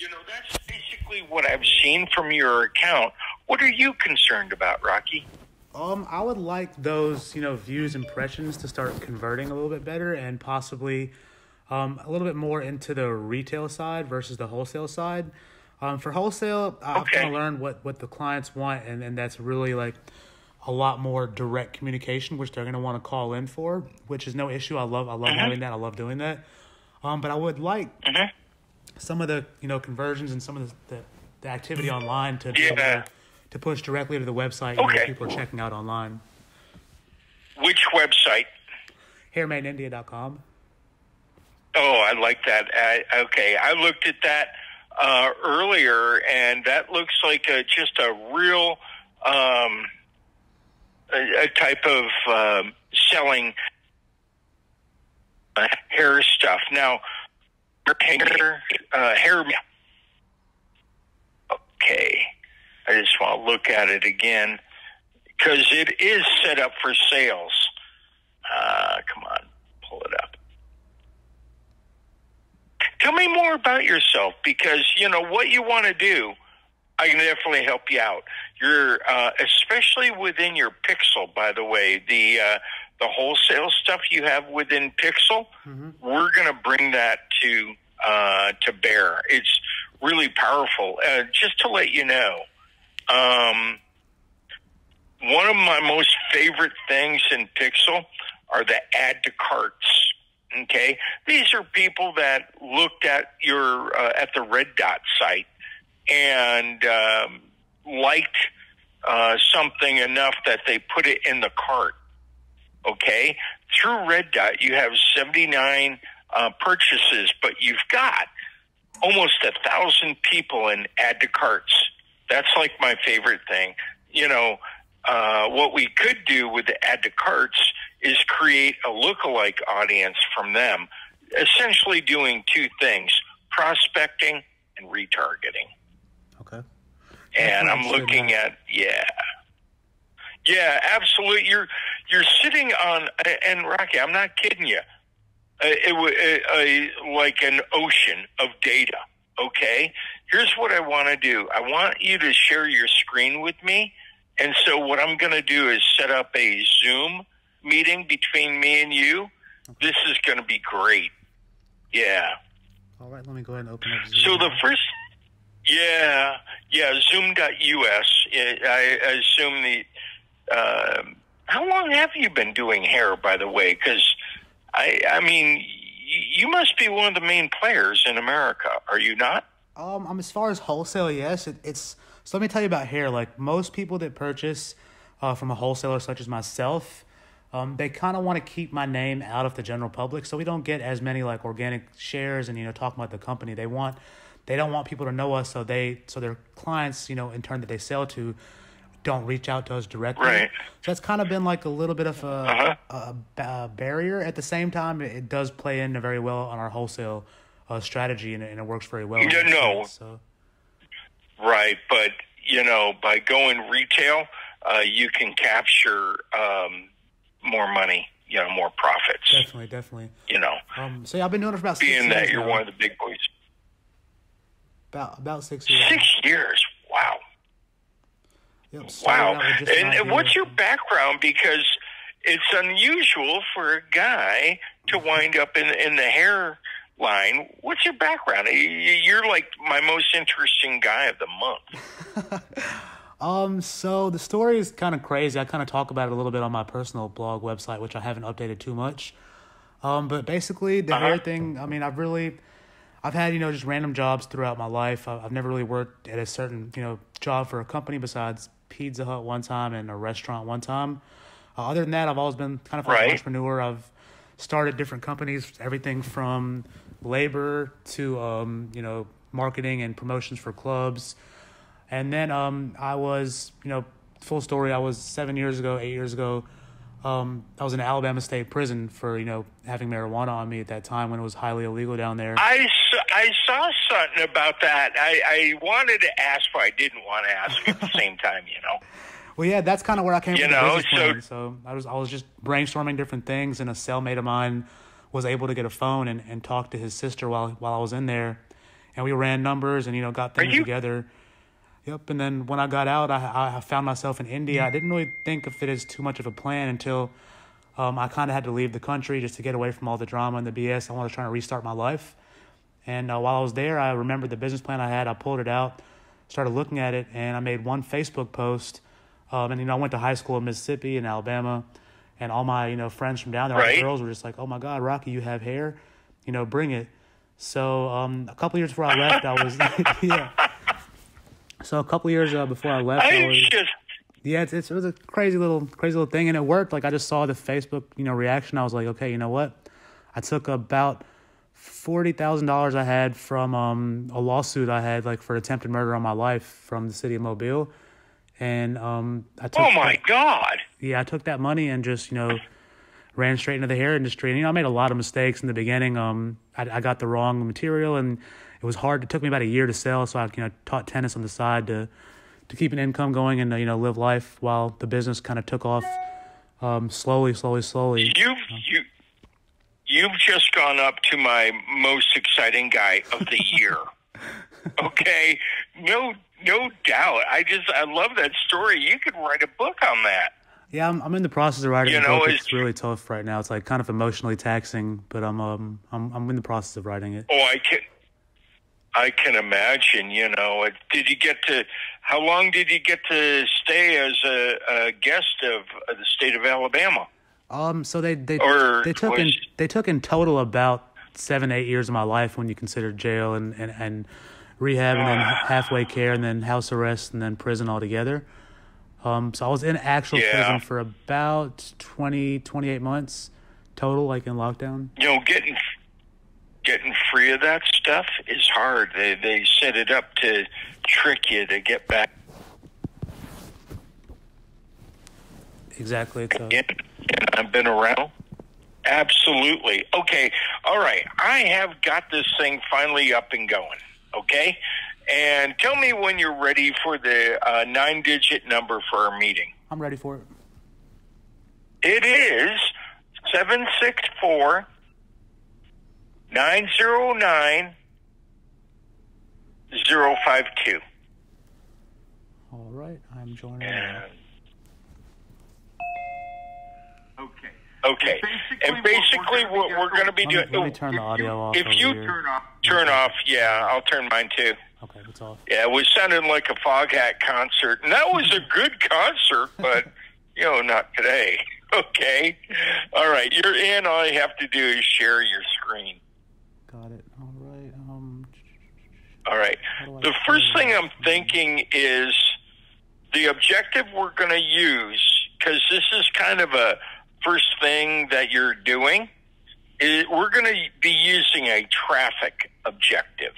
You know, that's basically what I've seen from your account. What are you concerned about, Rocky? I would like those, you know, views, impressions to start converting a little bit better and possibly a little bit more into the retail side versus the wholesale side. For wholesale, I've kind of learned what the clients want, and that's really like a lot more direct communication, which they're going to want to call in for, which is no issue. I love having that. I love doing that. But I would like some of the, you know, conversions and some of the activity online to to push directly to the website that people are checking out online. Which website? HairMaidenIndia.com. Oh, I like that. Okay, I looked at that earlier, and that looks like just a real a type of selling hair stuff. Now, hair. Okay. I just want to look at it again because it is set up for sales. Come on, pull it up. Tell me more about yourself because, you know, what you want to do, I can definitely help you out. You're, especially within your Pixel, by the way, the wholesale stuff you have within Pixel, we're going to bring that to bear. It's really powerful. Just to let you know, one of my most favorite things in Pixel are the add to carts. Okay. These are people that looked at your, at the Red Dot site and, liked, something enough that they put it in the cart. Okay. Through Red Dot, you have 79, purchases, but you've got almost 1,000 people in add to carts. That's like my favorite thing. You know, what we could do with the add to carts is create a lookalike audience from them, essentially doing two things, prospecting and retargeting. Okay. And I'm looking at, yeah, absolutely. You're sitting on, and Rocky, I'm not kidding you. Like an ocean of data. Okay, here's what I want to do. I want you to share your screen with me. And so what I'm going to do is set up a Zoom meeting between me and you. This is going to be great. Yeah. All right, let me go ahead and open up Zoom. So the first, Zoom.us. I assume the, how long have you been doing hair, by the way? Because I mean, you must be one of the main players in America, are you not? I'm as far as wholesale, yes. It's so let me tell you about hair. Like most people that purchase from a wholesaler such as myself, they kind of want to keep my name out of the general public, so we don't get as many like organic shares and, you know, talking about the company. They don't want people to know us, so their clients, you know, in turn that they sell to, don't reach out to us directly. Right. So that's kind of been like a little bit of a barrier. At the same time, it does play in very well on our wholesale strategy, and it works very well. You know, so. Right. But, you know, by going retail, you can capture more money, you know, more profits. Definitely, definitely. You know. So yeah, I've been doing it for about 6 years. Being that you're one of the big boys. About 6 years. 6 years. Wow. Yep, wow. And what's your background? Because it's unusual for a guy to wind up in the hair line. What's your background? You're like my most interesting guy of the month. So the story is kind of crazy. I kind of talk about it a little bit on my personal blog website, which I haven't updated too much. But basically the hair thing, I mean, I've had, you know, just random jobs throughout my life. I've never really worked at a certain, you know, job for a company besides Pizza Hut one time and a restaurant one time. Other than that, I've always been kind of like an entrepreneur. I've started different companies, everything from labor to, you know, marketing and promotions for clubs. And then I was, you know, full story, I was 8 years ago, I was in Alabama State Prison for, you know, having marijuana on me at that time when it was highly illegal down there. I saw something about that. I wanted to ask, but I didn't want to ask at the same time, you know. Well, yeah, that's kind of where I came from. You know, so I was just brainstorming different things, and a cellmate of mine was able to get a phone and talk to his sister while I was in there. and we ran numbers and, you know, got things together. Yep. And then when I got out, I found myself in India. I didn't really think of it as too much of a plan until I kind of had to leave the country just to get away from all the drama and the BS. I wanted to try to restart my life. And while I was there, I remembered the business plan I had. I pulled it out, started looking at it, and I made one Facebook post. And, you know, I went to high school in Mississippi and Alabama, and all my, you know, friends from down there, all the girls were just like, oh, my God, Rocky, you have hair. You know, bring it. So a couple years before I left, I was – yeah. So a couple years before I left, I was – yeah, it was a crazy little thing, and it worked. Like, I just saw the Facebook, you know, reaction. I was like, okay, you know what? I took about $40,000 I had from a lawsuit I had, like, for attempted murder on my life from the city of Mobile, and I took. Oh my God! Yeah, I took that money and just, you know, ran straight into the hair industry. And, you know, I made a lot of mistakes in the beginning. I got the wrong material, and it was hard. It took me about a year to sell. So I, you know, taught tennis on the side to keep an income going and, you know, live life while the business kind of took off slowly. You've just gone up to my most exciting guy of the year. Okay, no doubt. I love that story. You could write a book on that. Yeah, I'm in the process of writing a book. It's really tough right now. It's like kind of emotionally taxing, but I'm in the process of writing it. Oh, I can imagine, you know. How long did you get to stay as a guest of the state of Alabama? So they took in total about 7-8 years of my life when you consider jail and rehab and then halfway care and then house arrest and then prison altogether. So I was in actual prison for about 28 months total, like in lockdown. You know, Getting free of that stuff is hard. They set it up to trick you to get back. Exactly. And I've been around. Absolutely. Okay. All right. I have got this thing finally up and going. Okay. And tell me when you're ready for the 9-digit number for our meeting. I'm ready for it. It is 764. 909-052. All right, I'm joining. Okay. And basically, what we're going to be doing. Let me turn the audio off. If you turn off, yeah, I'll turn mine too. Okay, it's off. Yeah, it was sounding like a Foghat concert, and that was a good concert, but you know, not today. Okay, all right, you're in. All you have to do is share your screen. Got it. All right. All right. The first thing I'm thinking is the objective we're going to use, because this is kind of a first thing that you're doing, is we're going to be using a traffic objective,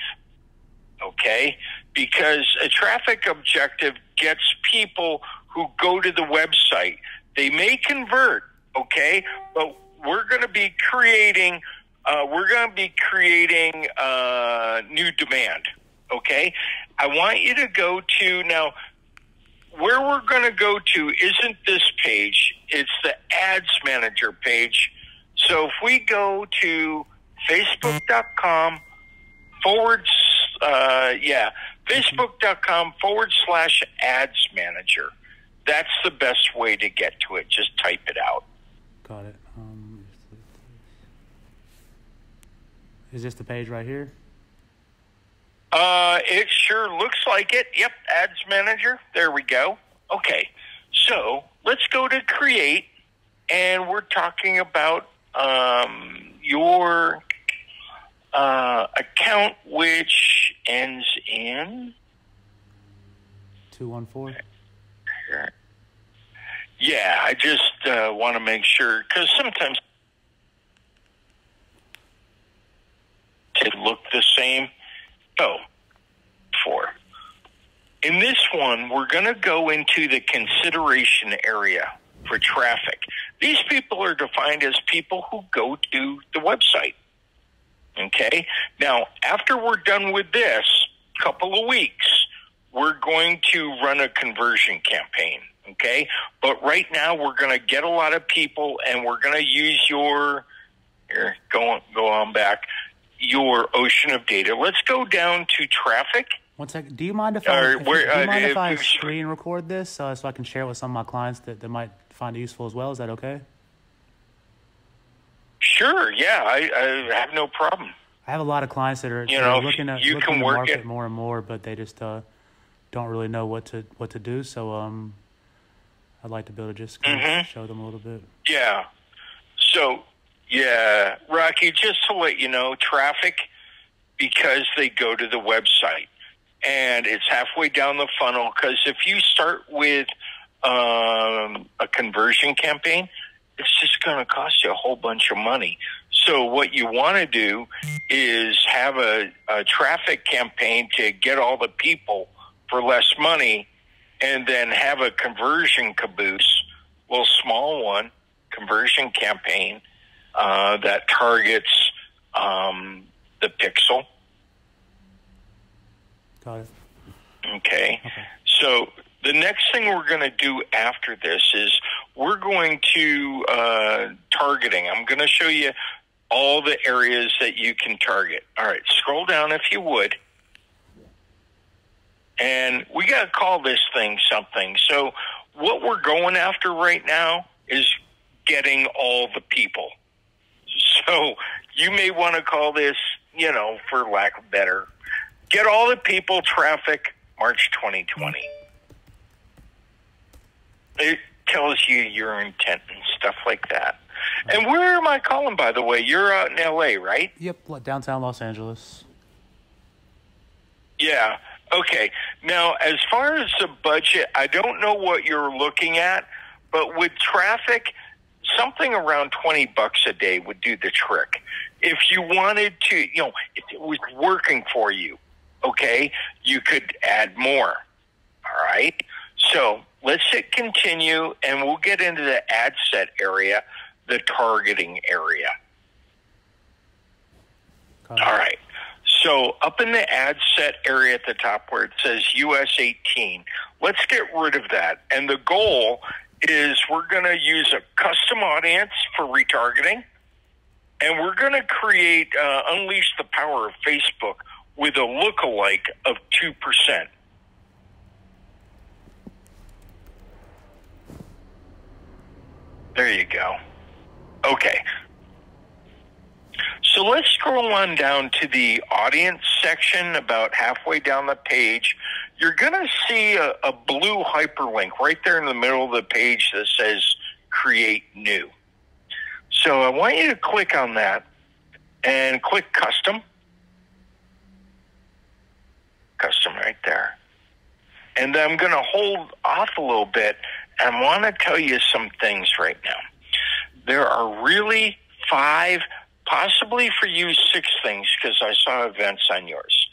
okay? Because a traffic objective gets people who go to the website. They may convert, okay? But we're going to be creating... new demand, okay? I want you to go to, now, where we're going to go to isn't this page. It's the Ads Manager page. So if we go to facebook.com/ads manager, that's the best way to get to it. Just type it out. Got it. Is this the page right here? It sure looks like it. Yep, Ads Manager. There we go. Okay, so let's go to Create, and we're talking about your account, which ends in... 214? Yeah, I just want to make sure, because sometimes... it looked the same. Oh, four. In this one, we're going to go into the consideration area for traffic. These people are defined as people who go to the website. Okay? Now, after we're done with this, couple of weeks, we're going to run a conversion campaign. Okay? But right now, we're going to get a lot of people, and we're going to use your... Here, go on back... your ocean of data. Let's go down to traffic. One second. Do you mind if I screen record this so I can share with some of my clients that might find it useful as well? Is that okay? Sure. Yeah, I have no problem. I have a lot of clients that are looking to market more and more, but they just don't really know what to do. So I'd like to be able to just kind of show them a little bit. Yeah. So yeah, Rocky, just to let you know, traffic, because they go to the website and it's halfway down the funnel. Because if you start with a conversion campaign, it's just going to cost you a whole bunch of money. So what you want to do is have a traffic campaign to get all the people for less money, and then have a conversion caboose, well, small one, conversion campaign that targets the pixel. Got it. Okay. So the next thing we're going to do after this is we're going to targeting. I'm going to show you all the areas that you can target. All right, scroll down if you would. And we got to call this thing something. So what we're going after right now is getting all the people. So you may want to call this, you know, for lack of better, get all the people traffic March 2020. It tells you your intent and stuff like that. And where am I calling, by the way? You're out in L.A., right? Yep, downtown Los Angeles. Yeah, okay. Now, as far as the budget, I don't know what you're looking at, but with traffic, something around 20 bucks a day would do the trick. If you wanted to, you know, if it was working for you, okay, you could add more, all right? So let's hit continue, and we'll get into the ad set area, the targeting area. All right. So up in the ad set area at the top where it says US 18, let's get rid of that. And the goal is we're going to use a custom audience for retargeting, and we're going to create, unleash the power of Facebook with a lookalike of 2%. There you go. Okay. So let's scroll on down to the audience section about halfway down the page. You're going to see a blue hyperlink right there in the middle of the page that says create new. So I want you to click on that and click custom. Custom right there. And I'm going to hold off a little bit and want to tell you some things right now. There are really 5, possibly for you 6 things, because I saw events on yours.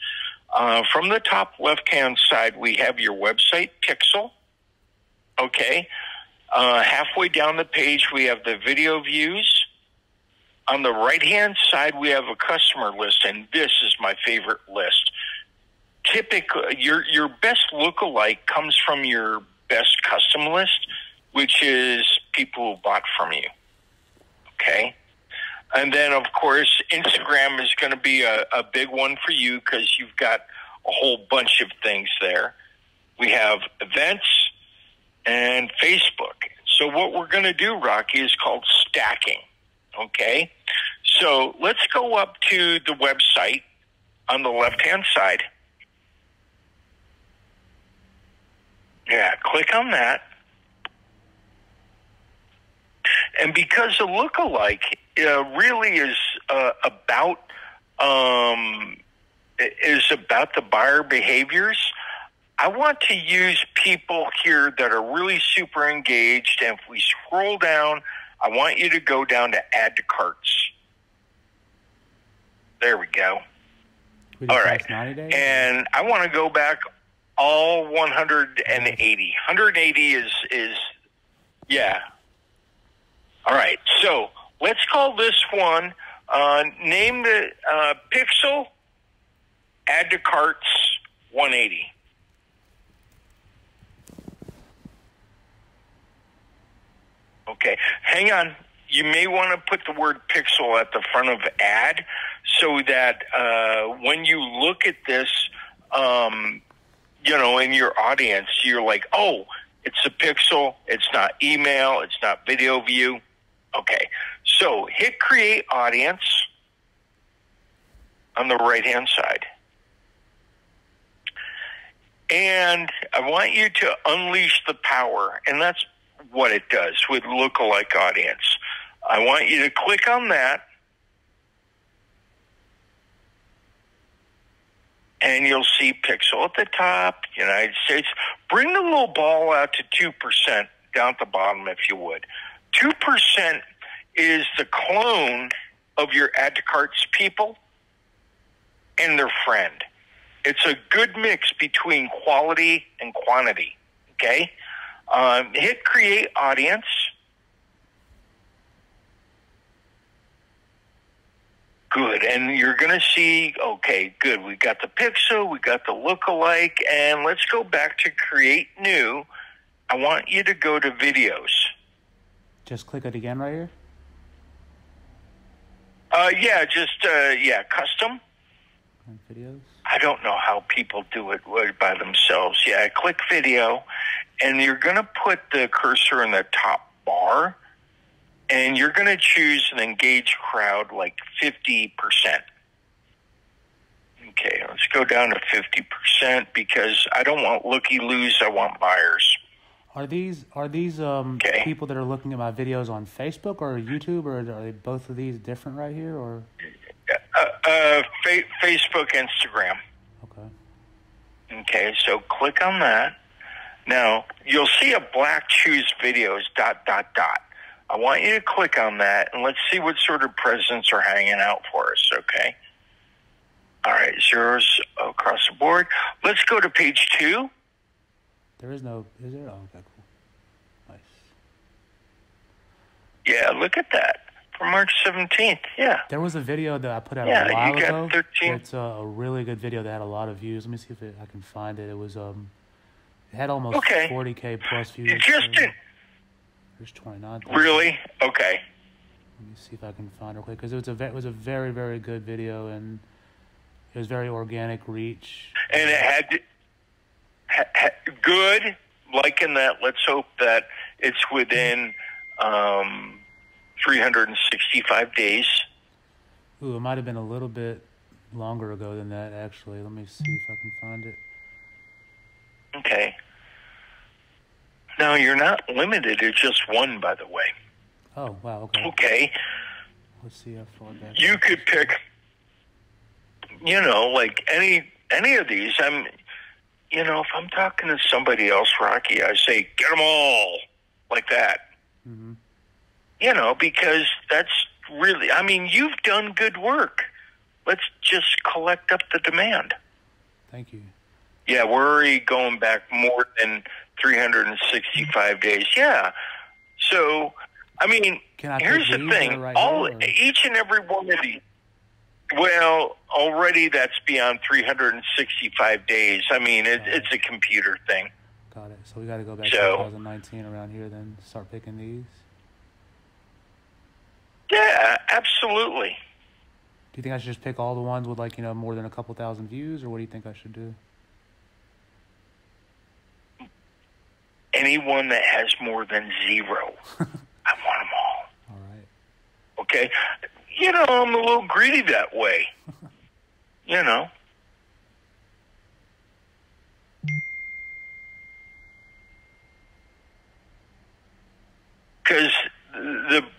From the top left-hand side, we have your website, Pixel. Okay. Halfway down the page, we have the video views. On the right-hand side, we have a customer list, and this is my favorite list. Typically, your best lookalike comes from your best custom list, which is people who bought from you. Okay. And then, of course, Instagram is going to be a big one for you because you've got a whole bunch of things there. We have events and Facebook. So what we're going to do, Rocky, is called stacking. Okay. So let's go up to the website on the left-hand side. Yeah, click on that. And because a lookalike really is about the buyer behaviors, I want to use people here that are really super engaged. And if we scroll down, I want you to go down to add to carts. There we go. All right. And I want to go back all 180. 180 is yeah. All right, so let's call this one, name the Pixel, add to carts 180. Okay, hang on. You may want to put the word Pixel at the front of add so that when you look at this, you know, in your audience, you're like, oh, it's a Pixel. It's not email. It's not video view. Okay. So hit create audience on the right-hand side. And I want you to unleash the power. And that's what it does with lookalike audience. I want you to click on that. And you'll see Pixel at the top, United States. Bring the little ball out to 2% down at the bottom, if you would. 2% is the clone of your add to cart's people and their friend. It's a good mix between quality and quantity, okay? Hit create audience. Good, and you're going to see, okay, good, we got the Pixel, we got the lookalike, and let's go back to create new. I want you to go to videos. Just click it again right here? Yeah, just, yeah, custom. And videos? I don't know how people do it by themselves. Yeah, click video, and you're going to put the cursor in the top bar. And you're going to choose an engaged crowd like 50%. Okay, let's go down to 50% because I don't want looky-loos, I want buyers. Are these people that are looking at my videos on Facebook or YouTube, or are they both of these different right here? Or Facebook, Instagram. Okay. Okay, so click on that. Now, you'll see a black choose videos, ... I want you to click on that, and let's see what sort of presents are hanging out for us, okay? All right, zeros across the board. Let's go to page 2. There is no, is there? Oh, okay, cool. Nice. Yeah, look at that. From March 17th, yeah. There was a video that I put out a while ago. Yeah, you got 13. It's a really good video that had a lot of views. Let me see if I can find it. It was, it had almost 40K plus views. It just didn't. There's 29,000. Really? Okay. Let me see if I can find it real quick, because it was a very, very good video, and it was very organic reach. And it had good, like in that, let's hope that it's within 365 days. Ooh, it might have been a little bit longer ago than that, actually. Let me see if I can find it. Okay. Now, you're not limited to just one, by the way. Oh, wow, okay. Okay. Let's see how far that goes. You could pick, you know, like any of these. I'm, you know, if I'm talking to somebody else, Rocky, I say, get them all, like that. Mm-hmm. You know, because that's really, I mean, you've done good work. Let's just collect up the demand. Thank you. Yeah, we're already going back more than 365 days. Yeah. So, I mean, here's the thing. Each and every one of these, well, already that's beyond 365 days. I mean, it's a computer thing. Got it. So we got to go back to 2019 around here then, start picking these? Yeah, absolutely. Do you think I should just pick all the ones with, like, you know, more than a couple thousand views, or what do you think I should do? Anyone that has more than 0, I want them all. All right. Okay. You know, I'm a little greedy that way. You know. Because the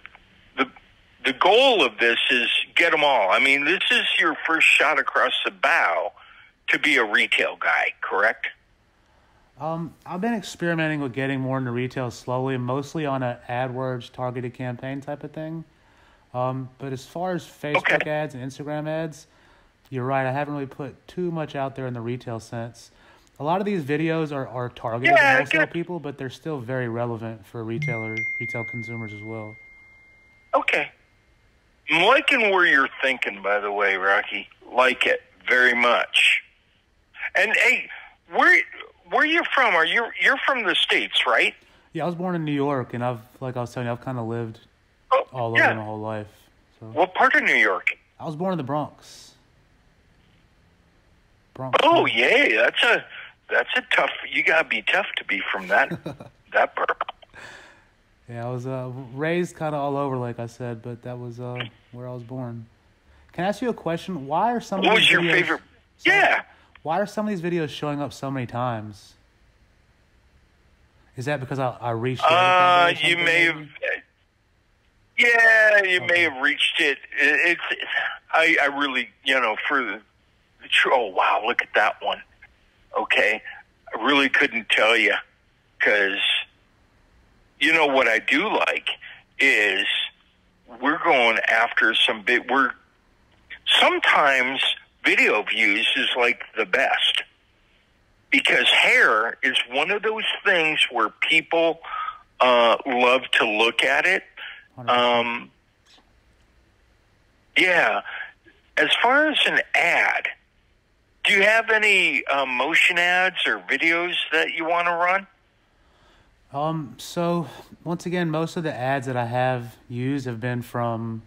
goal of this is get them all. I mean, this is your first shot across the bow to be a retail guy, correct? I've been experimenting with getting more into retail slowly, mostly on an AdWords targeted campaign type of thing. But as far as Facebook ads and Instagram ads, you're right. I haven't really put too much out there in the retail sense. A lot of these videos are targeted at wholesale people, but they're still very relevant for retail consumers as well. Okay. I'm liking where you're thinking, by the way, Rocky. Like it very much. And, hey, where are you from? Are you're from the States, right? Yeah, I was born in New York, and I've, like I was telling you, I've kind of lived all over my whole life. So. What part of New York? I was born in the Bronx. Oh yeah, that's a tough. You gotta be tough to be from that part. Yeah, I was raised kind of all over, like I said, but that was where I was born. Can I ask you a question? Why are some? What was your favorite? Yeah. Why are some of these videos showing up so many times? Is that because I reached? You may have. Yeah, you may have reached it. It's I really, for. Oh, wow, look at that one. Okay. I really couldn't tell you because, what I do like is we're going after some big, sometimes video views is like the best because hair is one of those things where people love to look at it. Yeah. As far as an ad, do you have any motion ads or videos that you want to run? So, once again, most of the ads that I have used have been from,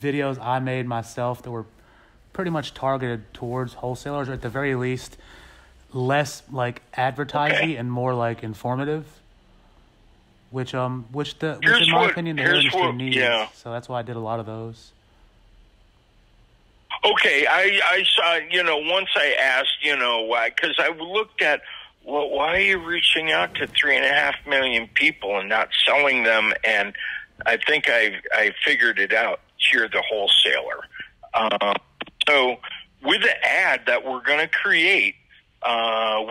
videos I made myself that were pretty much targeted towards wholesalers, or at the very least, less like advertising and more like informative. Which in my opinion, the hair industry needs. Yeah. So that's why I did a lot of those. Okay, I saw, once I asked, why, because I looked at, why are you reaching out to 3.5 million people and not selling them? And I think I figured it out. You're the wholesaler. So with the ad that we're going to create,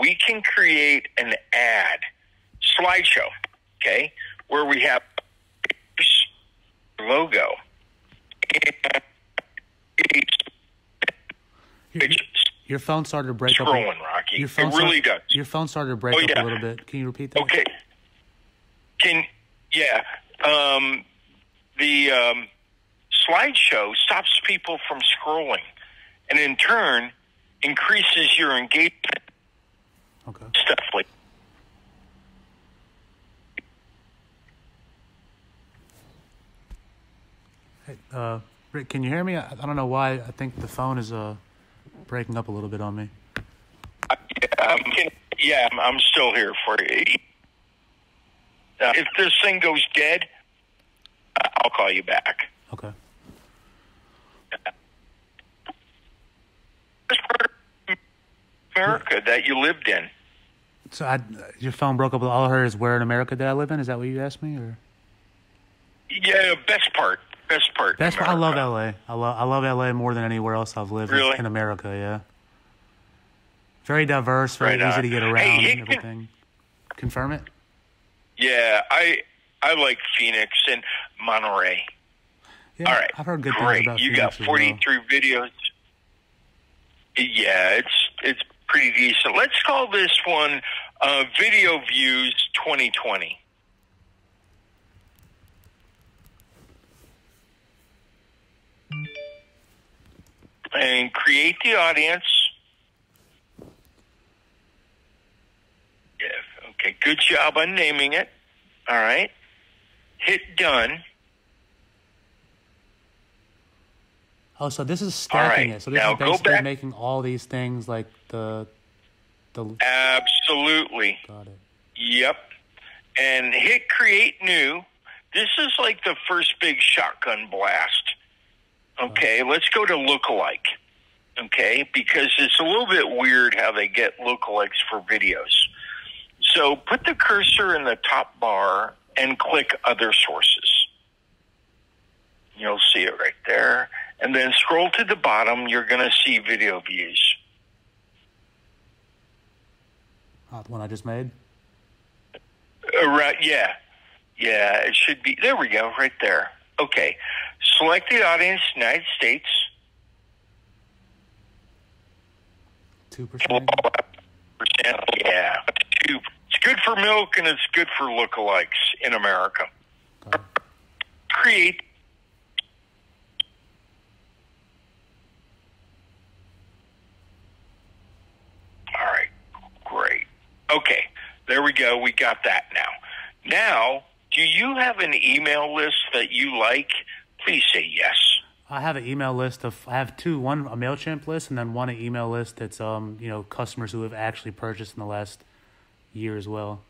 we can create an ad slideshow, okay, where we have logo. Your phone started to break up. Rocky. Your phone does. Your phone started to break up a little bit. Can you repeat that? Okay. The slideshow stops people from scrolling, and in turn increases your engagement. Okay. Stuff like. Hey, Rick, can you hear me? I don't know why. I think the phone is breaking up a little bit on me. Yeah, I'm still here for you. If this thing goes dead, I'll call you back. Okay. America that you lived in. So your phone broke up. All I heard is where in America that I live in. Is that what you asked me? Or? Yeah, best part. Best part. I love LA. I love LA more than anywhere else I've lived in America. Yeah, very diverse, very easy to get around, and everything. Confirm it. Yeah, I like Phoenix and Monterey. Yeah, all right, I've heard good things about Phoenix. You got 43 videos. Yeah, it's pretty decent. Let's call this one "Video Views 2020." And create the audience. Yeah, okay, good job on naming it. All right. Hit done. Oh, so this is stacking it. So this is basically making all these things like the absolutely. Got it. Yep. And hit create new. This is like the first big shotgun blast. Okay, let's go to lookalike, okay, because it's a little bit weird how they get lookalikes for videos. So put the cursor in the top bar and click Other Sources. You'll see it right there. And then scroll to the bottom. You're going to see Video Views. The one I just made? Right, yeah. Yeah, it should be. There we go, right there. Okay. Select the audience, United States. 2%. Yeah. It's good for milk and it's good for lookalikes in America. Okay. Create. All right. Great. Okay. There we go. We got that now. Now, do you have an email list that you like please say yes. I have an email list of, I have two, one a MailChimp list and then one an email list that's, you know, customers who have actually purchased in the last year as well.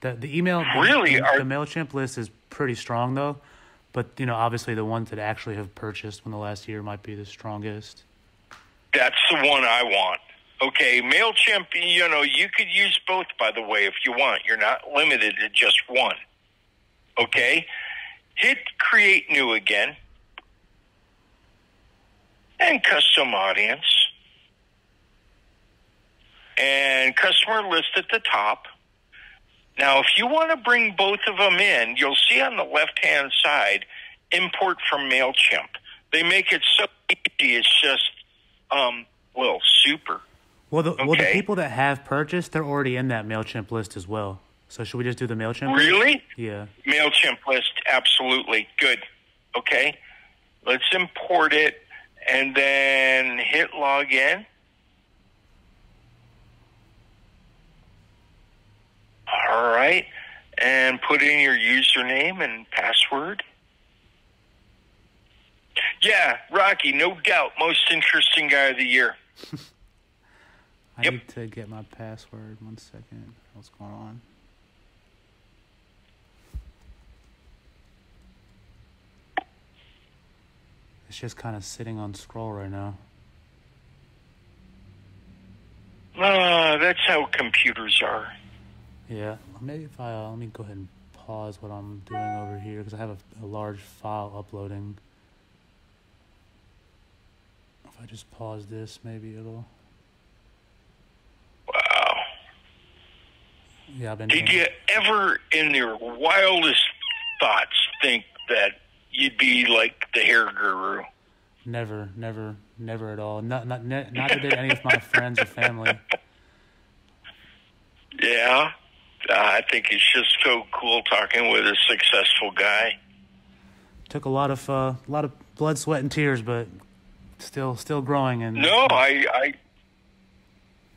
The email, really, the MailChimp list is pretty strong though, but you know, obviously the ones that actually have purchased in the last year might be the strongest. That's the one I want. Okay, MailChimp, you know, you could use both, by the way, if you want. You're not limited to just one. Okay, hit create new again. And custom audience. And customer list at the top. Now, if you want to bring both of them in, you'll see on the left-hand side, import from MailChimp. They make it so easy, it's just, well, super. Well, the people that have purchased, they're already in that MailChimp list as well. So should we just do the MailChimp list? Really? Yeah. MailChimp list, absolutely. Good. Okay. Let's import it. And then hit login. All right. And put in your username and password. Yeah, Rocky, no doubt, most interesting guy of the year. I need to get my password. 1 second. What's going on? It's just kind of sitting on scroll right now. That's how computers are. Yeah. Maybe if I let me go ahead and pause what I'm doing over here because I have a large file uploading. If I just pause this, maybe it'll. Wow. Yeah, I've been. Did you ever, in your wildest thoughts, think that you'd be like the hair guru? Never, never, never at all. Not that did any of my friends or family. Yeah, I think it's just so cool talking with a successful guy. Took a lot of blood, sweat, and tears, but still growing. And no,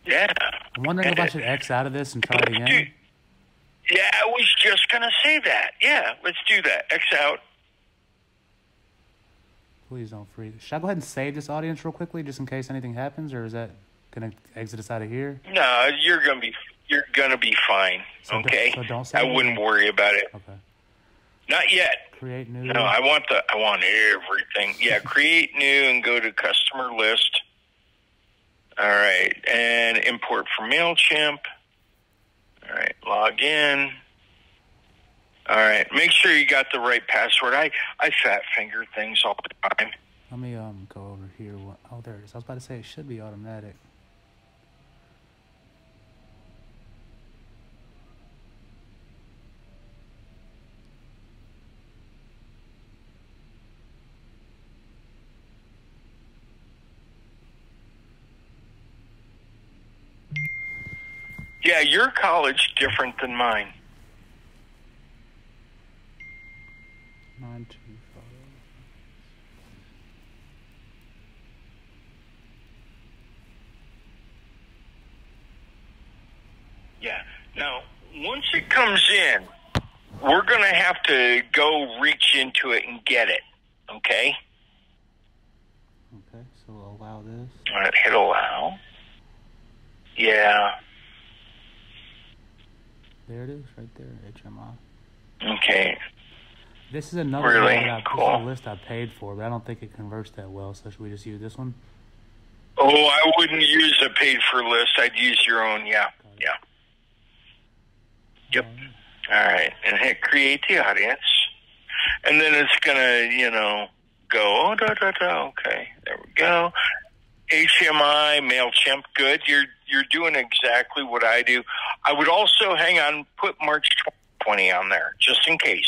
yeah. I'm wondering if I should X out of this and try it again. Yeah, I was just gonna say that. Yeah, let's do that. X out. Please don't freeze. Should I go ahead and save this audience real quickly, just in case anything happens, or is that gonna exit us out of here? No, you're gonna be fine. So okay, don't save I wouldn't worry about it. Okay. Not yet. Create new. No, I want everything. Yeah, create new and go to customer list. All right, and import from MailChimp. All right, log in. All right. Make sure you got the right password. I fat finger things all the time. Let me go over here. Oh, there it is. I was about to say it should be automatic. Yeah, your college different than mine. 925. Yeah. Now, once it comes in, we're going to have to go reach into it and get it. Okay? Okay. So we'll allow this. All right. Hit allow. Yeah. There it is right there. HMI. Okay. This is another list I paid for, but I don't think it converts that well, so should we just use this one? Oh, I wouldn't use a paid-for list. I'd use your own, yeah. Yeah. Yep. All right. And hit create the audience. And then it's going to, you know, go, oh, okay, there we go. HMI, MailChimp, good. You're doing exactly what I do. I would also, hang on, put March 2020 on there, just in case.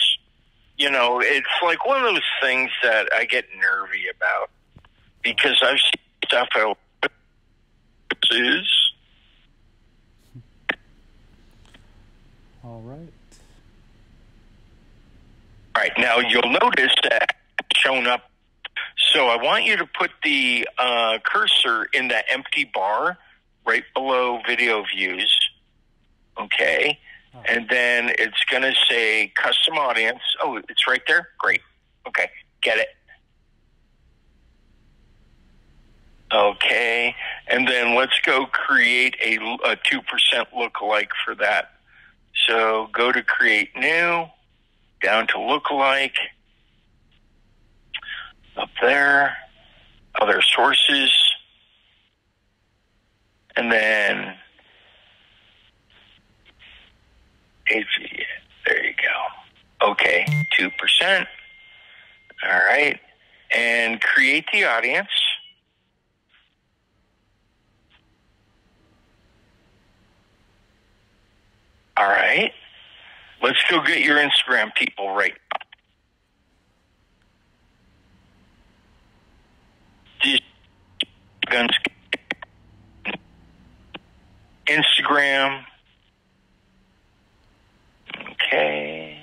You know, it's like one of those things that I get nervy about because I've seen stuff out. All right. All right. Now you'll notice that it's shown up. So I want you to put the cursor in that empty bar right below video views. Okay. And then it's going to say custom audience. Oh, it's right there? Great. Okay. Get it? Okay. And then let's go create a 2% lookalike for that. So go to create new, down to lookalike, up there, other sources, and then there you go. Okay, 2%. All right. And create the audience. All right. Let's go get your Instagram people right now. Instagram. Okay.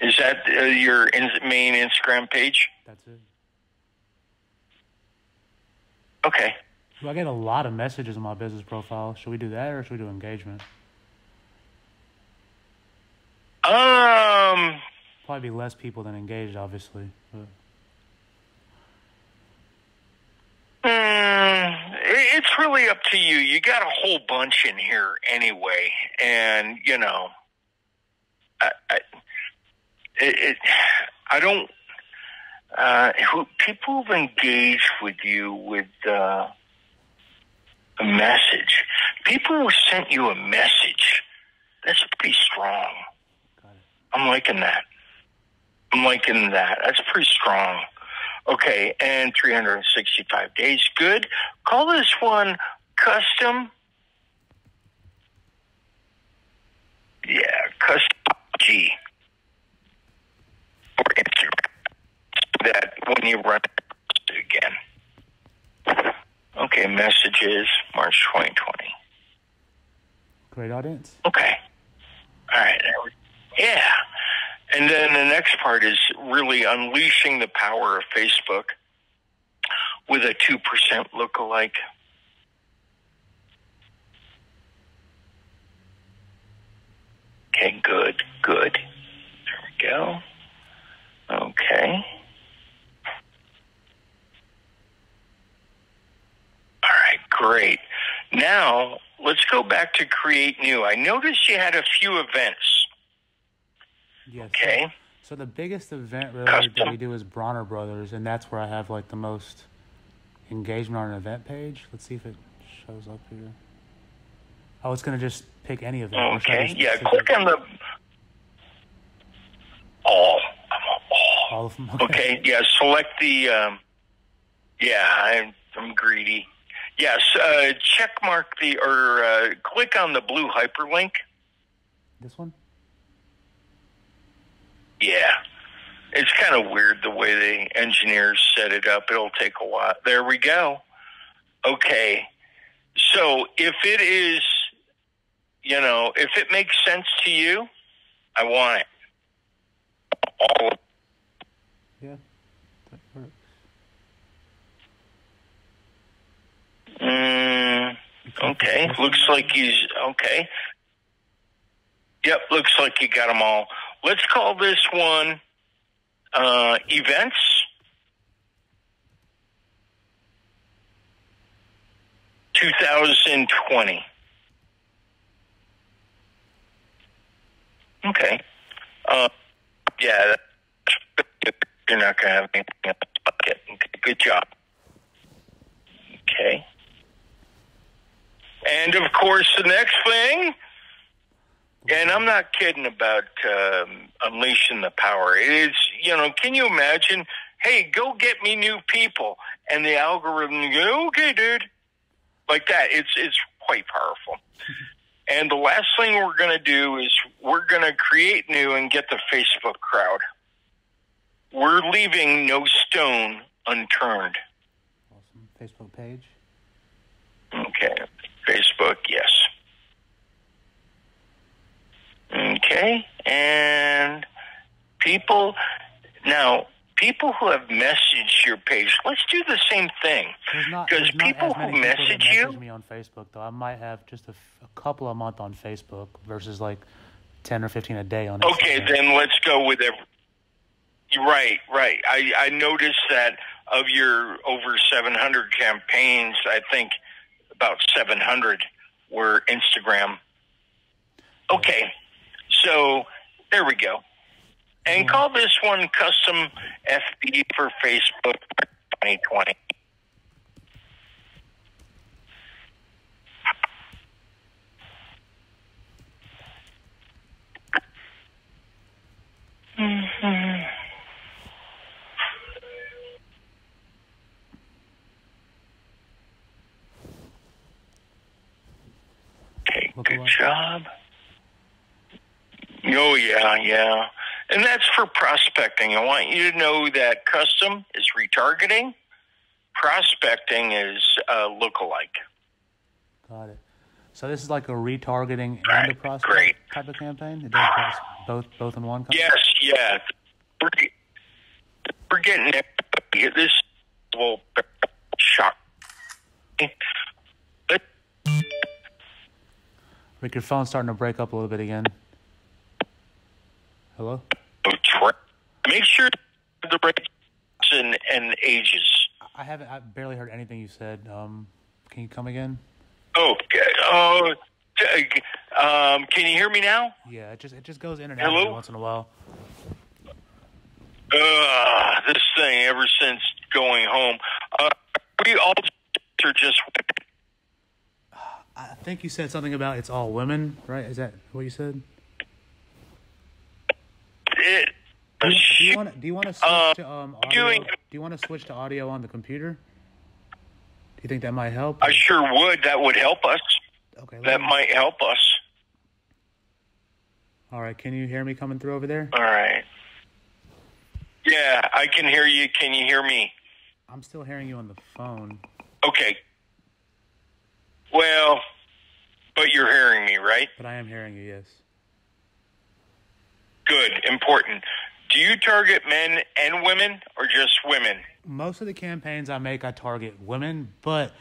Is that your main Instagram page? That's it. Okay. So I get a lot of messages on my business profile. Should we do that or should we do engagement? Probably less people than engaged, obviously. It's really up to you. You got a whole bunch in here anyway, and you know, I don't. People have engaged with you with a message. People who sent you a message. That's pretty strong. I'm liking that. I'm liking that. That's pretty strong. Okay, and 365 days. Good. Call this one custom. Yeah, custom G. Or Instagram. That when you run again. Okay, messages, March 2020. Great audience. Okay. All right. Yeah. And then the next part is really unleashing the power of Facebook with a 2% lookalike. Okay, good, good. There we go. Okay. All right, great. Now, let's go back to create new. I noticed you had a few events. Yes. Okay. So the biggest event related that we do is Bronner Brothers, and that's where I have like the most engagement on an event page. Let's see if it shows up here. Oh, it's gonna just pick any event. Okay. Yeah. Click on the all. All of them. Okay. Okay. Yeah. Select the. Yeah, I'm greedy. Yes. Check mark the or click on the blue hyperlink. This one. Yeah, it's kind of weird the way the engineers set it up. It'll take a while. There we go. Okay, so if it is, you know, if it makes sense to you, I want it. All. Yeah, that works. Okay, looks like he's, okay. Yep, looks like you got them all. Let's call this one events. (2020). Okay. Yeah, you're not going to have anything else but it. Good job. Okay. And of course, the next thing. And I'm not kidding about unleashing the power. It's, you know, can you imagine, hey, go get me new people. And the algorithm, okay, dude. Like that. It's quite powerful. And the last thing we're going to do is we're going to create new and get the Facebook crowd. We're leaving no stone unturned. Awesome. Facebook page. Okay. Facebook, yes. Okay, and people, now, people who have messaged your page, let's do the same thing. Because people who message you. Me on Facebook, though. I might have just a couple a month on Facebook versus like 10 or 15 a day on Instagram. Okay, then let's go with every. Right, right. I noticed that of your over 700 campaigns, I think about 700 were Instagram. Okay, so there we go. And call this one Custom FB for Facebook 2020. Mm-hmm. Okay, good job. Oh, yeah, yeah. And that's for prospecting. I want you to know that custom is retargeting. Prospecting is lookalike. Got it. So this is like a retargeting and a prospect type of campaign? It does both in one campaign? Yes, yeah. We're getting it. This will shock. Rick, your phone's starting to break up a little bit again. Hello? Make sure the breaks and ages. I barely heard anything you said. Can you come again? Okay. Oh, can you hear me now? Yeah, it just goes in and out every once in a while. This thing ever since going home. We all are just. I think you said something about it's all women, right? Is that what you said? Do you want to switch to audio? Do you want to switch to audio on the computer? Do you think that might help? I sure would. That would help us. Okay. That might help us. All right. Can you hear me coming through over there? All right. Yeah, I can hear you. Can you hear me? I'm still hearing you on the phone. Okay. Well, but you're hearing me, right? But I am hearing you, yes. Good. Important. Do you target men and women or just women? Most of the campaigns I make, I target women, but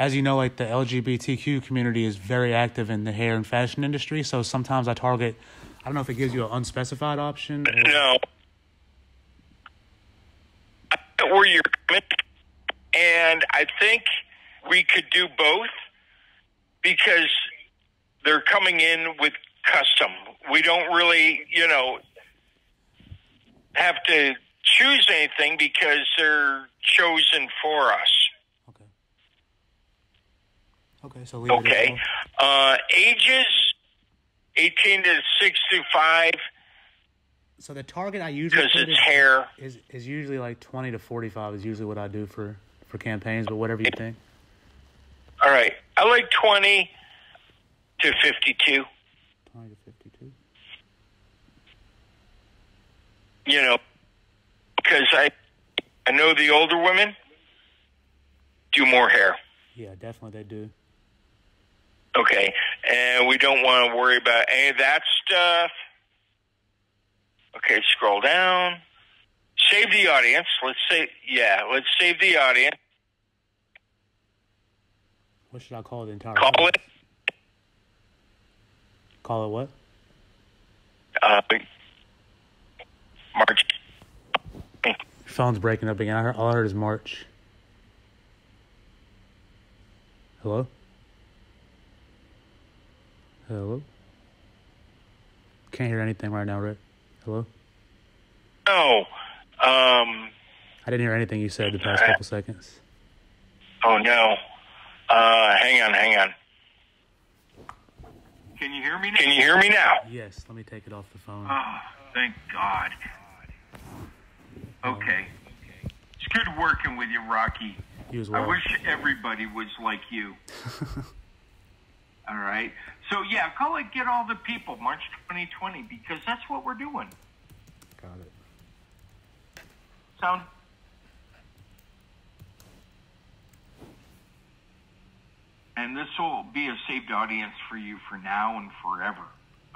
as you know, like the LGBTQ community is very active in the hair and fashion industry, so sometimes I target, I don't know if it gives you an unspecified option. No. Or your commitment, and I think we could do both because they're coming in with custom. We don't really, you know, have to choose anything because they're chosen for us. Okay. Okay, so leave it at ages 18 to 65. So the target I usually because it's hair is usually like 20 to 45 is usually what I do for campaigns, but whatever you think. All right. I like 20 to 52. 20 to 52. You know, because I know the older women do more hair. Yeah, definitely they do. Okay, and we don't want to worry about any of that stuff. Okay, scroll down. Save the audience. Let's save the audience. What should I call the entire audience? Call it. Call it what? March. Phone's breaking up again. All I heard is March. Hello? Hello? Can't hear anything right now, Rick. Hello? No. I didn't hear anything you said the past couple seconds. Oh, no. Hang on. Can you hear me now? Yes, let me take it off the phone. Oh, thank God. Okay. It's good working with you, Rocky. You as well. I wish everybody was like you. All right. So, yeah, call it Get All the People, March 2020, because that's what we're doing. Got it. Sound? And this will be a saved audience for you for now and forever.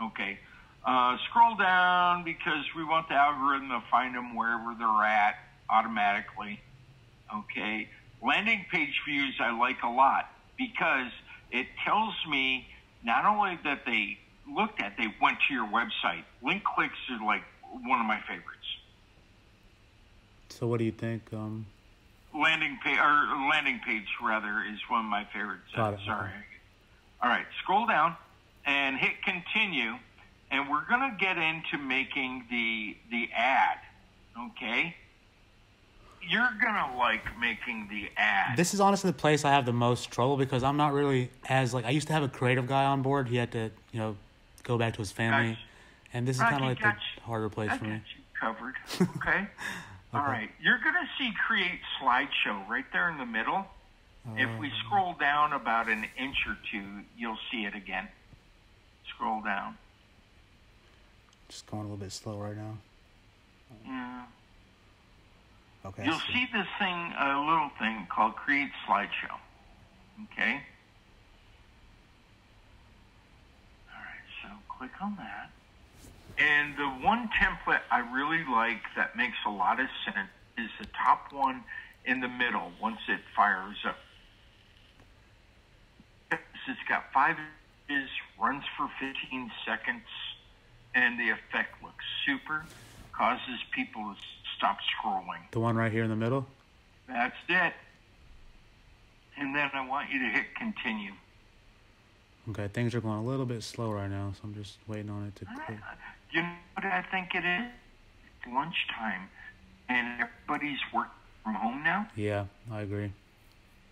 Okay. Scroll down because we want the algorithm to find them wherever they're at automatically. Okay. Landing page views I like a lot because it tells me not only that they looked at, they went to your website. Link clicks are like one of my favorites. So what do you think? Landing page is one of my favorites. Sorry. All right, scroll down and hit continue, and we're gonna get into making the ad. Okay. You're gonna like making the ad. This is honestly the place I have the most trouble because I'm not really as like I used to have a creative guy on board. He had to, you know, go back to his family, and this is kind of like the harder place for me. Covered. Okay. All right. You're gonna see create slideshow right there in the middle. If we scroll down about an inch or two, you'll see it again. Scroll down. Just going a little bit slow right now. Yeah. Okay. You'll see this thing, a little thing called Create Slideshow. Okay? All right, so click on that. And the one template I really like that makes a lot of sense is the top one in the middle once it fires up. It's got 5 images, runs for 15 seconds, and the effect looks super, causes people to stop scrolling. The one right here in the middle? That's it. And then I want you to hit continue. Okay, things are going a little bit slow right now, so I'm just waiting on it to click. You know what I think it is? It's lunchtime, and everybody's working from home now. Yeah, I agree.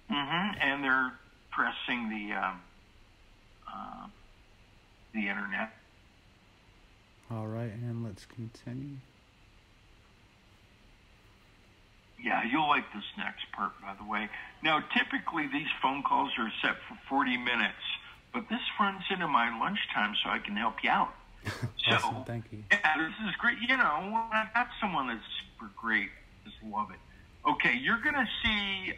Mm-hmm, and they're pressing the internet. All right, and let's continue. Yeah, you'll like this next part, by the way. Now, typically these phone calls are set for 40 minutes, but this runs into my lunchtime so I can help you out. Awesome, so, thank you. Yeah, this is great. You know, when I've got someone that's super great, just love it. Okay, you're going to see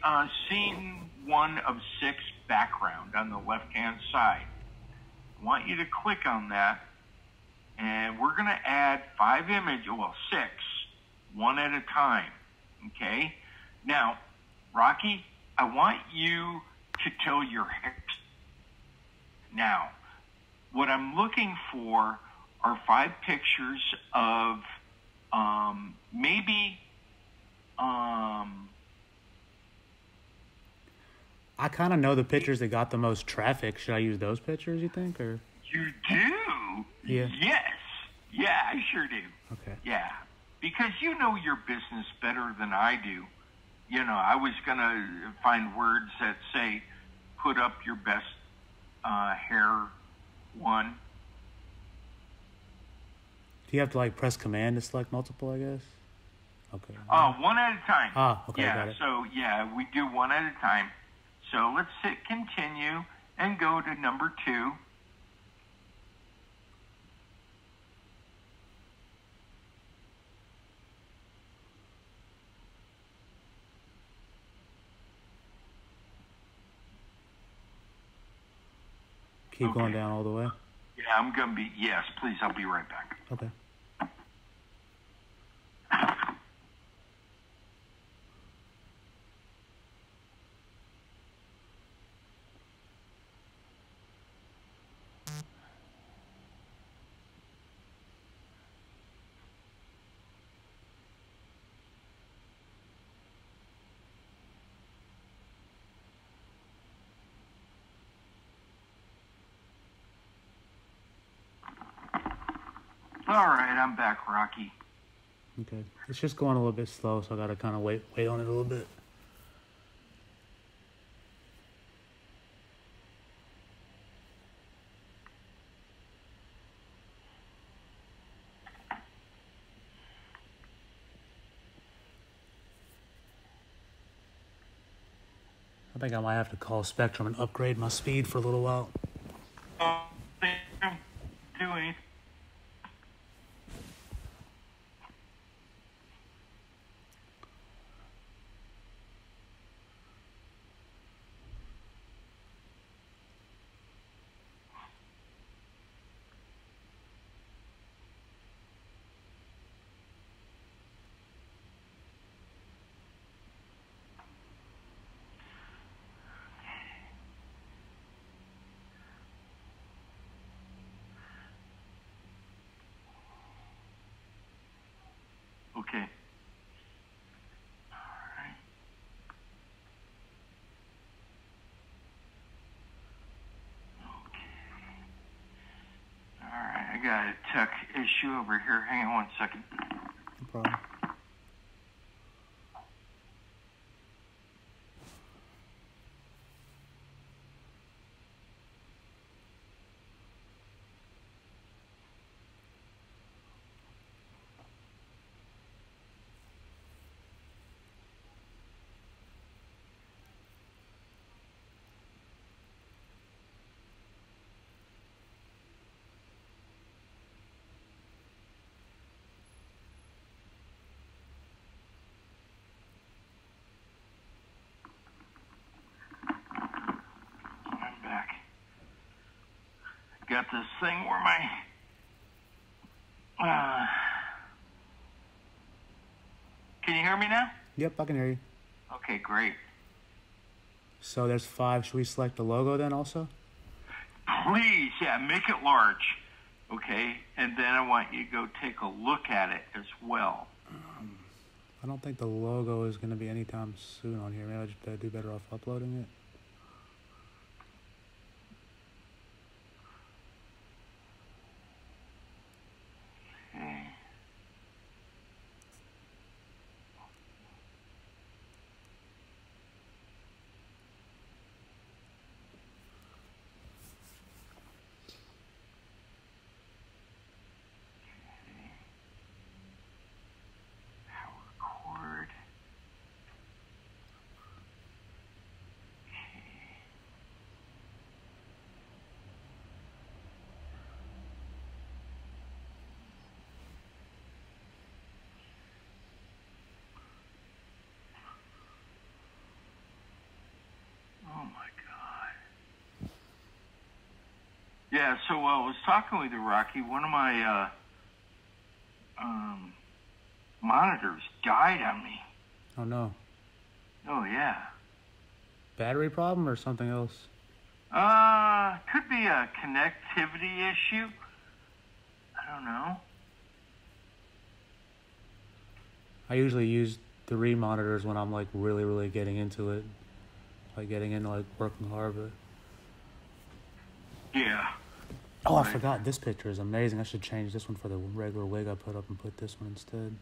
scene 1 of 6 background on the left-hand side. I want you to click on that, and we're going to add 5 images, well, 6, one at a time. Okay, now, Rocky, I want you to tell your hair. Now, what I'm looking for are 5 pictures of I kind of know the pictures that got the most traffic. Should I use those pictures, you think? Or you do? Yeah. Yes. Yeah, I sure do. Okay. Yeah. Because you know your business better than I do. You know, I was going to find words that say, put up your best hair one. Do you have to, like, press command to select multiple, I guess? Okay. One at a time. Ah, okay, yeah, got it. So, yeah, we do one at a time. So let's hit continue and go to number 2. Keep going down all the way. Yeah, I'm going to be... Yes, please, I'll be right back. Okay. All right, I'm back, Rocky. Okay. It's just going a little bit slow, so I got to kind of wait on it a little bit. I think I might have to call Spectrum and upgrade my speed for a little while. got a tech issue over here. Hang on one second. No problem. Got this thing where my can you hear me now? Yep, I can hear you. Okay, great. So there's 5. Should we select the logo then also? Please, yeah, make it large. Okay, and then I want you to go take a look at it as well. I don't think the logo is going to be anytime soon on here. Maybe I just do better off uploading it. Yeah, so I was talking with you, Rocky. One of my monitors died on me. Oh, no. Oh, yeah. Battery problem or something else? Could be a connectivity issue. I don't know. I usually use 3 monitors when I'm, like, really, really getting into it. Like, getting into, like, working hard, but... Yeah. Oh, I forgot. This picture is amazing. I should change this one for the regular wig I put up and put this one instead.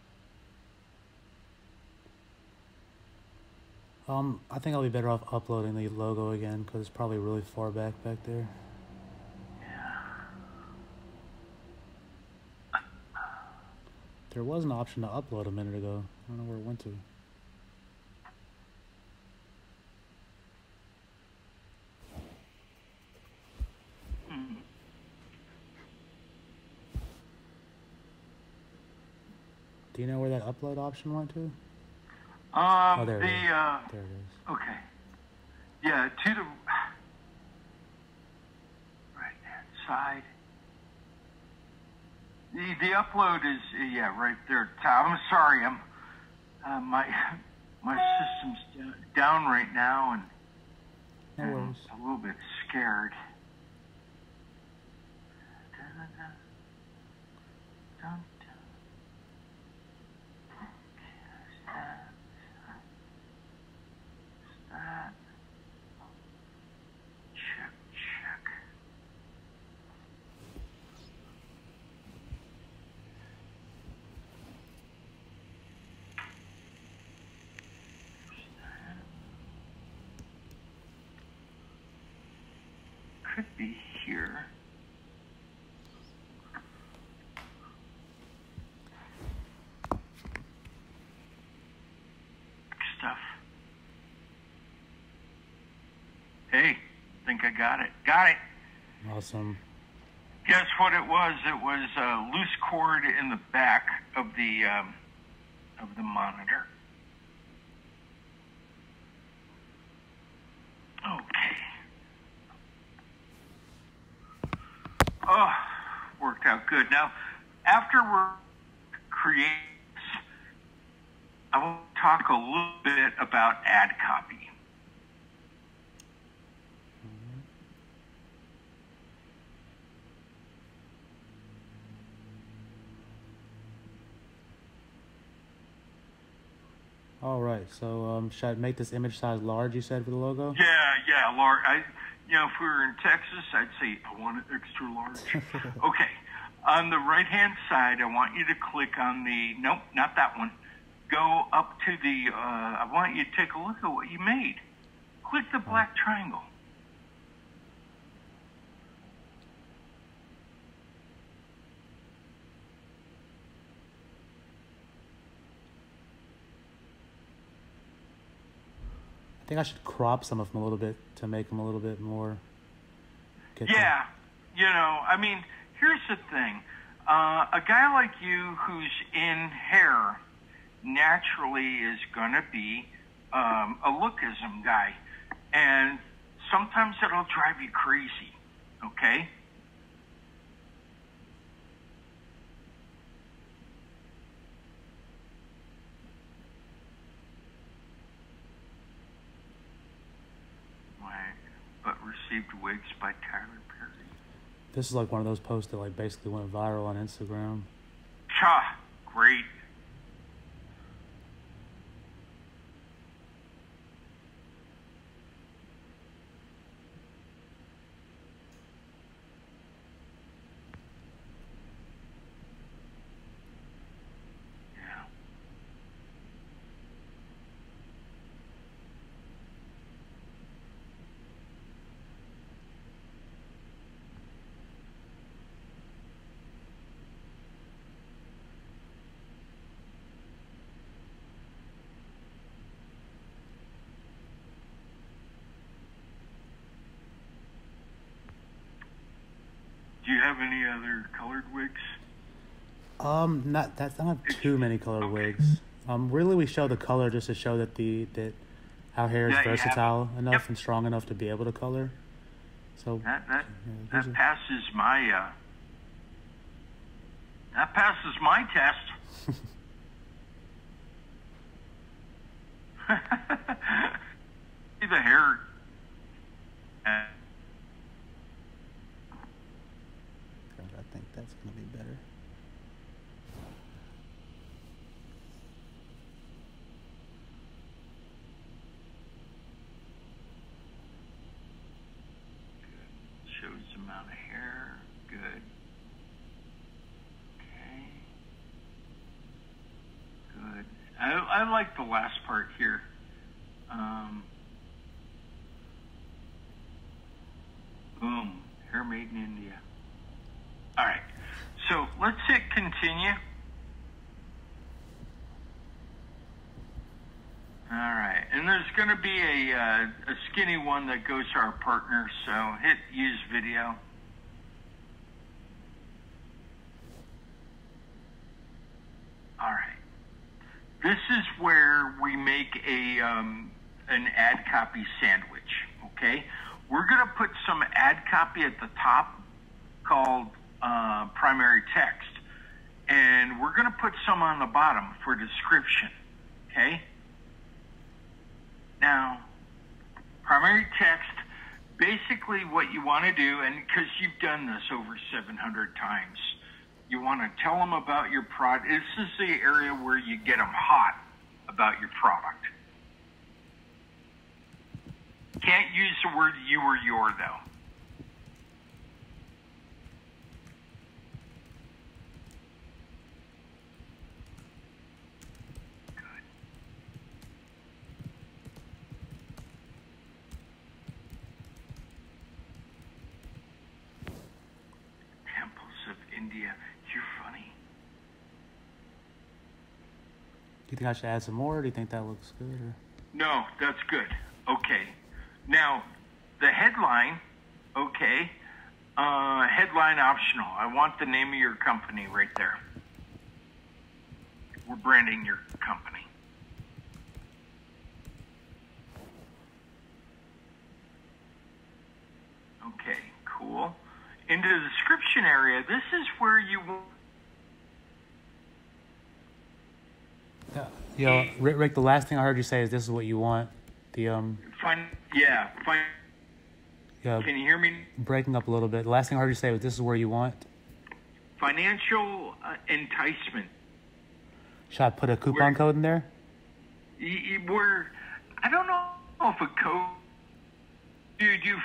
I think I'll be better off uploading the logo again because it's probably really far back there. Yeah. There was an option to upload a minute ago. I don't know where it went to. Do you know where that upload option went to? Oh, there it is. There it is. Okay. Yeah, to the right-hand side. The upload is, yeah, right there. I'm sorry, I'm my system's down right now, and I'm a little bit scared. Dun-dun-dun. Could be here. Stuff. Hey, think I got it. Got it. Awesome. Guess what it was? It was a loose cord in the back of the monitor. Okay. Oh, worked out good. Now, after we're creating this, I will talk a little bit about ad copy. All right. So, should I make this image size large, you said, for the logo? Yeah, yeah, large. You know, if we were in Texas, I'd say I want it extra large. Okay. On the right-hand side, I want you to click on the, nope, not that one. Go up to the, I want you to take a look at what you made. Click the black triangle. I think I should crop some of them a little bit to make them a little bit more. Yeah, you know, I mean, here's the thing. A guy like you who's in hair naturally is going to be a lookism guy. And sometimes it'll drive you crazy, okay? Received wigs by Tyler Perry. This is like one of those posts that like basically went viral on Instagram. Cha, great. Any other colored wigs? Not that's not too many colored wigs. Really, we show the color just to show that that our hair is versatile enough and strong enough to be able to color. So that passes my test. See the hair. That's going to be better. Good. Shows the amount of hair. Good. Okay. Good. I like the last part here. Boom. Hair Maiden India. All right, so let's hit continue. All right, and there's going to be a skinny one that goes to our partner, so hit use video. All right, this is where we make a an ad copy sandwich. Okay, we're going to put some ad copy at the top called primary text, and we're going to put some on the bottom for description. Okay, now primary text, basically what you want to do, and because you've done this over 700 times, you want to tell them about your product. This is the area where you get them hot about your product. Can't use the word you or your though. Do you think I should add some more, or do you think that looks good? Or? No, that's good. Okay. Now, the headline, okay, headline optional. I want the name of your company right there. We're branding your company. Okay, cool. Into the description area, this is where you want... You know, Rick, the last thing I heard you say is this is what you want. The fine. Yeah, can you hear me? Breaking up a little bit. The last thing I heard you say was this is where you want. Financial enticement. Should I put a coupon code in there? I don't know if a code. Dude, you.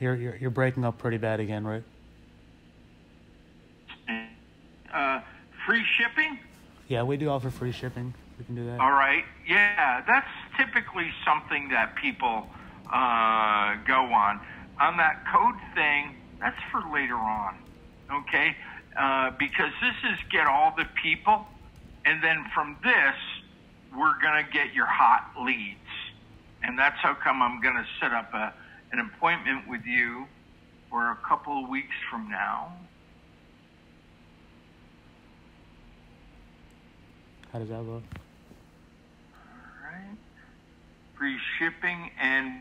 You're breaking up pretty bad again, right? Free shipping? Yeah, we do offer free shipping. We can do that. All right. Yeah, that's typically something that people go on. On that code thing, that's for later on, okay? Because this is get all the people, and then from this, we're going to get your hot leads. And that's how come I'm going to set up an appointment with you for a couple of weeks from now. How does that look? All right. Free shipping and...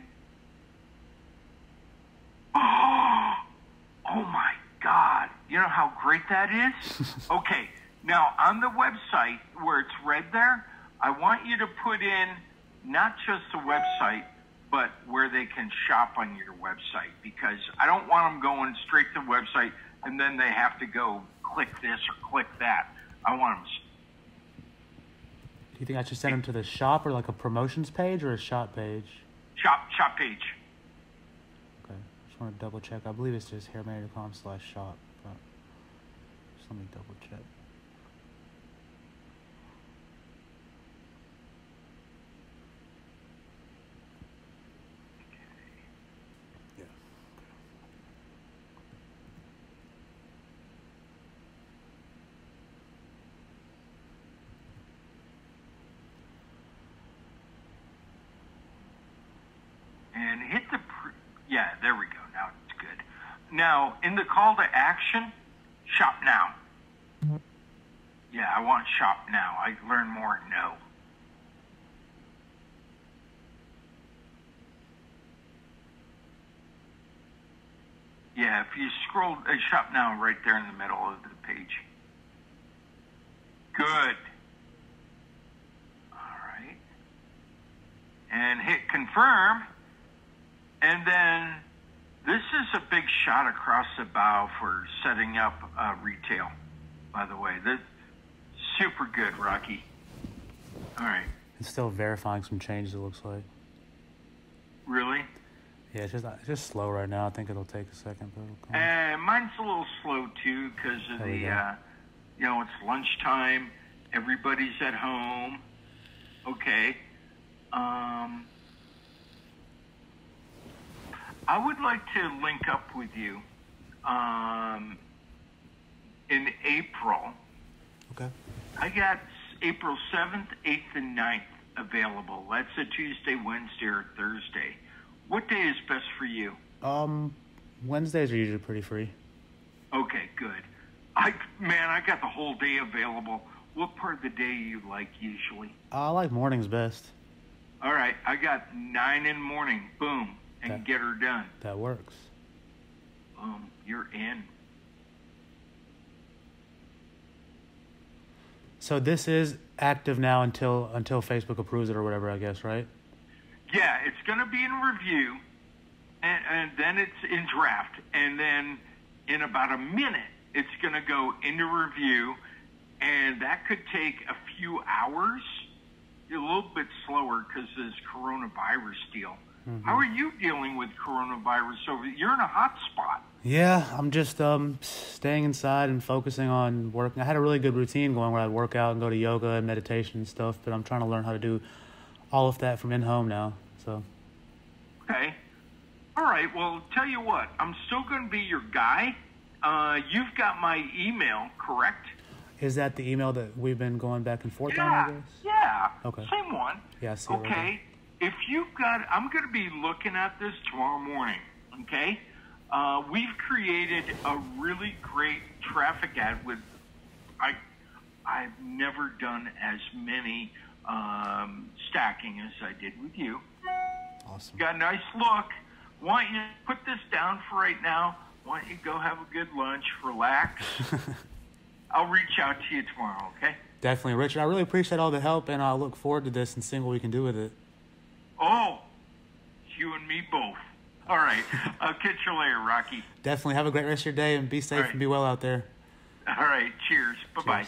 Oh my God. You know how great that is? Okay. Now, on the website where it's red there, I want you to put in not just the website, but where they can shop on your website, because I don't want them going straight to the website and then they have to go click this or click that. I want them... Do you think I should send them to the shop or like a promotions page or a shop page? Shop page. Okay. I just want to double check. I believe it's just hairmaiden.com/shop. But just let me double check. There we go. Now it's good. Now, in the call to action, shop now. Yeah, I want shop now. I learn more now. Yeah, if you scroll, shop now right there in the middle of the page. Good. All right. And hit confirm. And then this is a big shot across the bow for setting up retail, by the way. That's super good, Rocky. All right. It's still verifying some changes, it looks like. Really? Yeah, it's just slow right now. I think it'll take a second. But mine's a little slow, too, because of it's lunchtime. Everybody's at home. Okay. I would like to link up with you in April. Okay. I got April 7th, 8th, and 9th available. That's a Tuesday, Wednesday, or Thursday. What day is best for you? Wednesdays are usually pretty free. Okay, good. I got the whole day available. What part of the day you like usually? I like mornings best. All right. I got 9 in the morning. Boom. And that, get her done. That works. You're in. So this is active now until Facebook approves it or whatever, I guess, right? Yeah, it's going to be in review, and then it's in draft, and then in about a minute, it's going to go into review, and that could take a few hours, a little bit slower because of this coronavirus deal. Mm-hmm. How are you dealing with coronavirus? You're in a hot spot. Yeah, I'm just staying inside and focusing on working. I had a really good routine going where I'd work out and go to yoga and meditation and stuff, but I'm trying to learn how to do all of that from in-home now. So. Okay. All right, well, tell you what. I'm still going to be your guy. You've got my email, correct? Is that the email that we've been going back and forth on, I guess? Yeah, okay. Same one. Yeah, I see. Okay. Right. If you've got, I'm going to be looking at this tomorrow morning, okay? We've created a really great traffic ad with, I've never done as many stacking as I did with you. Awesome. Got a nice look. Want you to put this down for right now. Want you to go have a good lunch, relax. I'll reach out to you tomorrow, okay? Definitely, Richard. I really appreciate all the help, and I look forward to this and seeing what we can do with it. Oh, you and me both. All right. I'll catch you later, Rocky. Definitely. Have a great rest of your day and be safe and be well out there. All right. Cheers. Bye-bye.